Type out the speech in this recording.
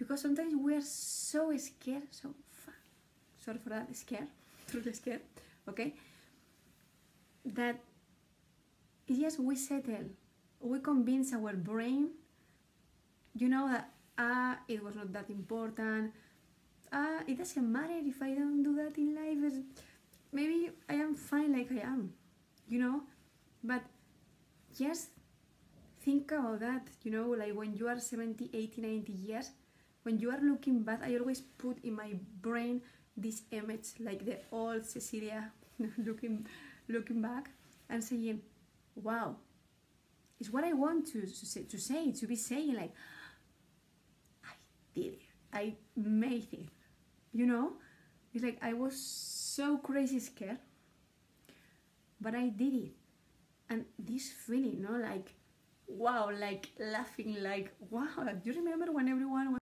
because sometimes we are so scared, so far, sorry for that, scared, truly scared, okay, that yes, we settle, we convince our brain, you know, that it was not that important, it doesn't matter if I don't do that in life, maybe I am fine like I am, you know, but just think about that, you know, like when you are 70, 80, 90 years, when you are looking back, I always put in my brain this image, like the old Cecilia looking back and saying, wow, it's what I want to be saying, like, I did it, I made it, you know, it's like I was so crazy scared, but I did it. And this feeling, you know, like, wow, like laughing, like, wow, do you remember when everyone was